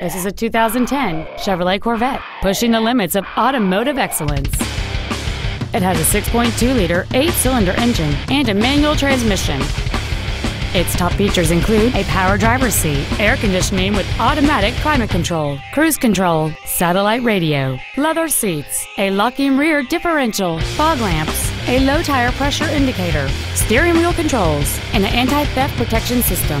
This is a 2010 Chevrolet Corvette, pushing the limits of automotive excellence. It has a 6.2-liter, 8-cylinder engine and a manual transmission. Its top features include a power driver's seat, air conditioning with automatic climate control, cruise control, satellite radio, leather seats, a locking rear differential, fog lamps, a low tire pressure indicator, steering wheel controls, and an anti-theft protection system.